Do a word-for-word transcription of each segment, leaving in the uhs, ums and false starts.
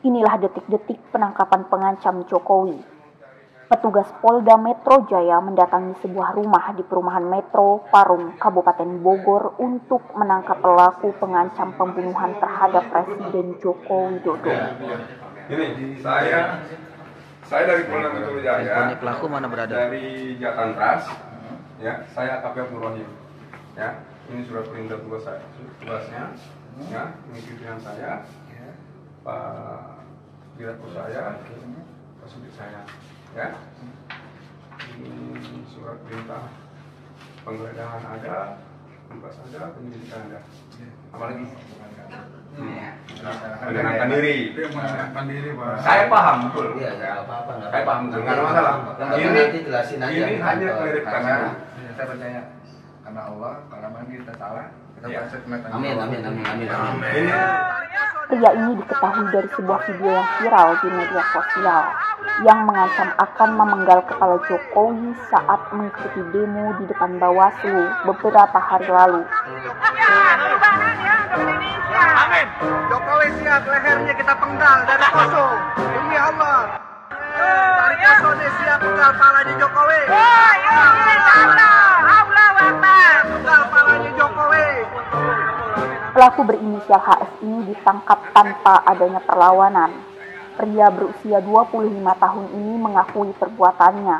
Inilah detik-detik penangkapan pengancam Jokowi. Petugas Polda Metro Jaya mendatangi sebuah rumah di Perumahan Metro, Parum, Kabupaten Bogor untuk menangkap pelaku pengancam pembunuhan terhadap Presiden Joko Widodo. Ini saya saya dari Polda Metro Jaya. Pelaku mana berada? Dari Jatantras. Ya, saya A K P Nurrohim. Ya, ini surat perintah tugas saya. Tugasnya. Ya, ini pimpinan saya. Pak Direktur saya, Pak Sudir saya. Ya. Ini surat perintah penggeledahan ada, tugas ada, penyidikan ada. Apalagi? Menenangkan diri. Menenangkan diri, Pak. Saya paham betul. Iya, enggak apa-apa. Saya paham betul, enggak ada masalah. Ini ini hanya klarifikasi. Saya percaya karena Allah, karena memang kita salah, kita pasti kena tanggung jawab. Amin, amin, amin, amin. Pria ini diketahui dari sebuah video yang viral di media sosial yang mengancam akan memenggal kepala Jokowi saat mengikuti demo di depan Bawaslu beberapa hari lalu. Amin. Jokowi siap, lehernya kita penggal dari Poso. Demi Allah. Dari Poso dia siap penggal palanya Jokowi. Oh, ya Allah. Allah Akbar. Penggal palanya Jokowi. Pelaku berinisial H S ini ditangkap tanpa adanya perlawanan. Pria berusia dua puluh lima tahun ini mengakui perbuatannya.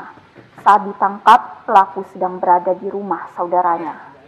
Saat ditangkap, pelaku sedang berada di rumah saudaranya.